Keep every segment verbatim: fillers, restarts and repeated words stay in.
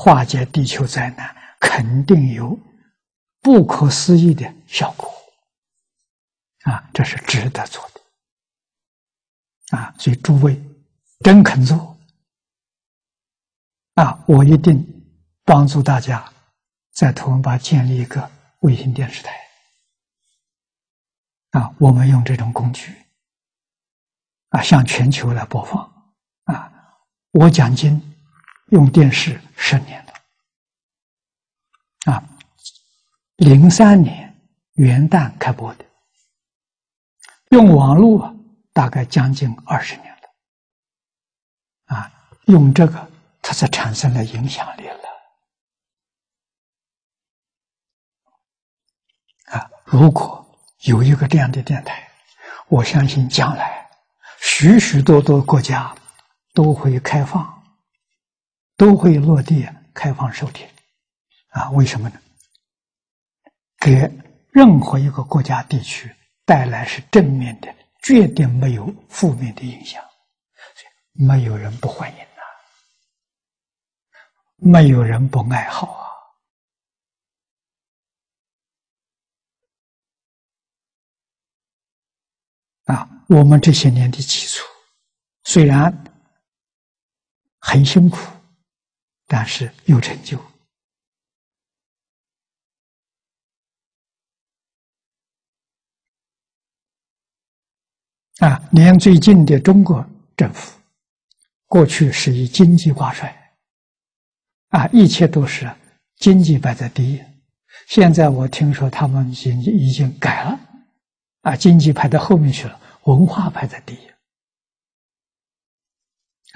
化解地球灾难，肯定有不可思议的效果啊！这是值得做的啊！所以诸位真肯做啊，我一定帮助大家在图文吧建立一个卫星电视台啊！我们用这种工具啊，向全球来播放啊！我讲经用电视十年了啊！零三年元旦开播的，用网络大概将近二十年了，啊，用这个它才产生了影响力了，啊，如果有一个这样的电台，我相信将来许许多多国家都会开放，都会落地开放收听，啊，为什么呢？给任何一个国家地区带来是正面的，绝对没有负面的影响，没有人不欢迎啊，没有人不爱好啊。啊，我们这些年的基础虽然很辛苦，但是有成就。啊，连最近的中国政府，过去是以经济挂帅，啊，一切都是经济摆在第一。现在我听说他们已经已经改了，啊，经济排到后面去了，文化排在第一。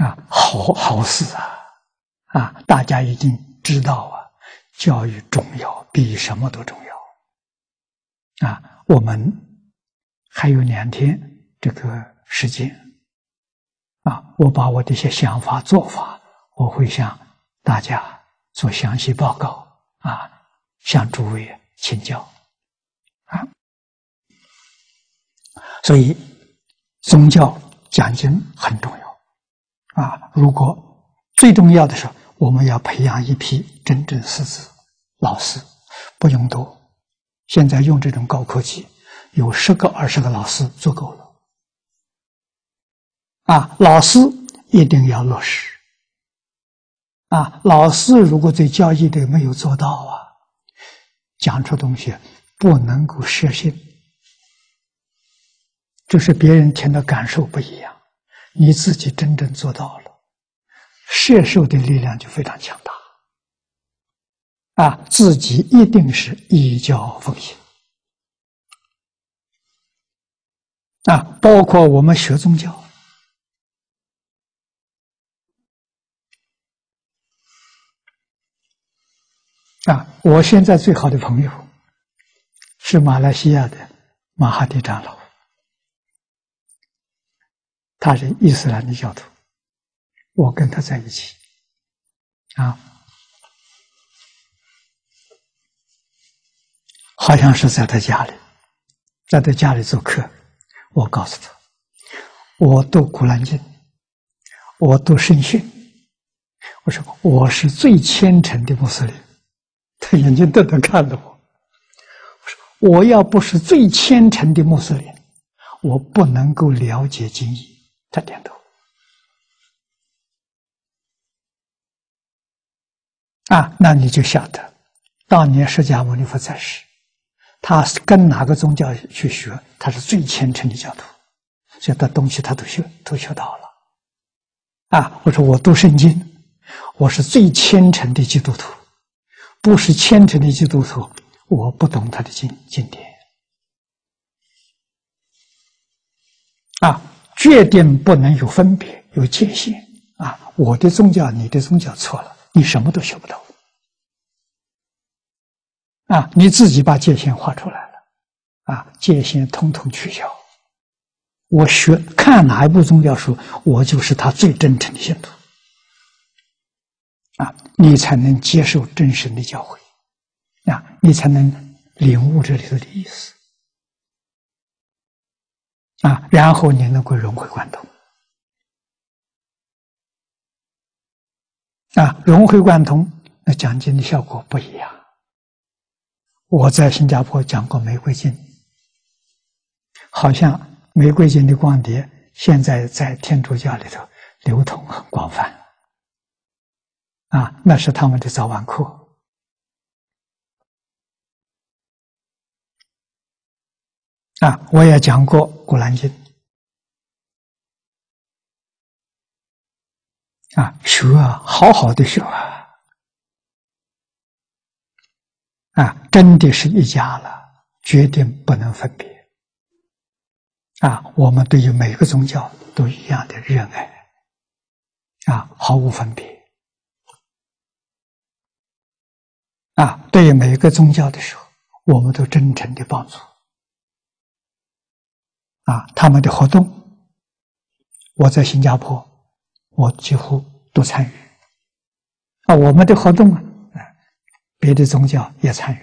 啊，好好事啊！啊，大家已经知道啊，教育重要，比什么都重要。啊，我们还有两天。这个时间啊，我把我的一些想法做法，我会向大家做详细报告啊，向诸位请教啊。所以宗教讲经很重要啊，如果最重要的是我们要培养一批真正师资老师，不用多，现在用这种高科技，有十个二十个老师足够了啊，老师一定要落实啊！老师如果对教义的没有做到啊，讲出东西不能够摄信，就是别人听的感受不一样，你自己真正做到了，摄受的力量就非常强大啊！自己一定是依教奉行啊！包括我们学宗教。啊，我现在最好的朋友是马来西亚的马哈迪长老，他是伊斯兰的教徒，我跟他在一起啊，好像是在他家里，在他家里做客，我告诉他，我读古兰经，我读圣训，我说我是最虔诚的穆斯林。他眼睛瞪瞪看着我，我说：“我要不是最虔诚的穆斯林，我不能够了解经义。”他点头。啊，那你就晓得，当年释迦牟尼佛在世，他是跟哪个宗教去学，他是最虔诚的教徒，所以他东西他都学都学到了。啊，我说我读圣经，我是最虔诚的基督徒。不是虔诚的基督徒，我不懂他的经经典啊，决定不能有分别、有界限啊！我的宗教、你的宗教错了，你什么都学不到啊！你自己把界限画出来了啊，界限统统取消。我学看哪一部宗教书，我就是他最真诚的信徒。啊，你才能接受真神的教诲，啊，你才能领悟这里头的意思，啊，然后你能够融会贯通，啊，融会贯通那讲经的效果不一样。我在新加坡讲过玫瑰经，好像玫瑰经的光碟现在在天主教里头流通很广泛啊，那是他们的早晚课。啊，我也讲过《古兰经》啊，学啊，好好的学啊，啊，真的是一家了，决定不能分别啊。我们对于每个宗教都一样的热爱啊，毫无分别啊。对于每一个宗教的时候，我们都真诚的帮助。啊，他们的活动，我在新加坡，我几乎都参与。啊，我们的活动啊，别的宗教也参与。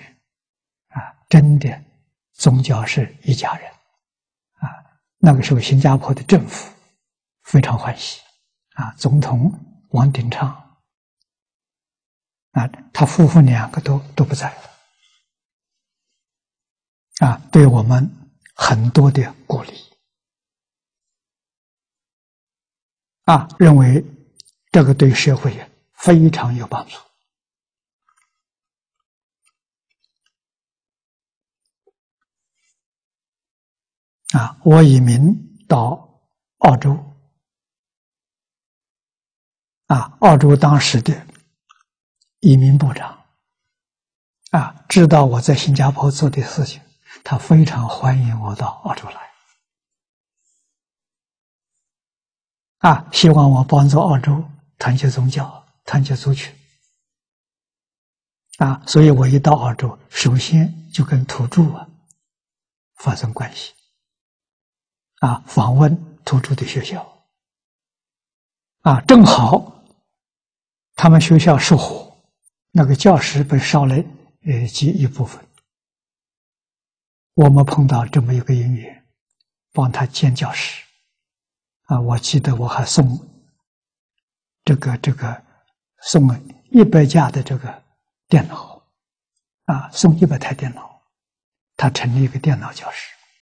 啊，真的，宗教是一家人。啊，那个时候新加坡的政府非常欢喜。啊，总统王鼎昌，啊，他夫妇两个都都不在。啊，对我们。很多的鼓励啊，认为这个对社会非常有帮助啊。我移民到澳洲啊，澳洲当时的移民部长啊，知道我在新加坡做的事情。他非常欢迎我到澳洲来，啊，希望我帮助澳洲团结宗教、团结族群，啊，所以我一到澳洲，首先就跟土著啊发生关系，啊，访问土著的学校，啊，正好他们学校失火，那个教室被烧了呃极一部分。我们碰到这么一个因缘，帮他建教室，啊，我记得我还送这个这个送了一百架的这个电脑，啊，送一百台电脑，他成立一个电脑教室，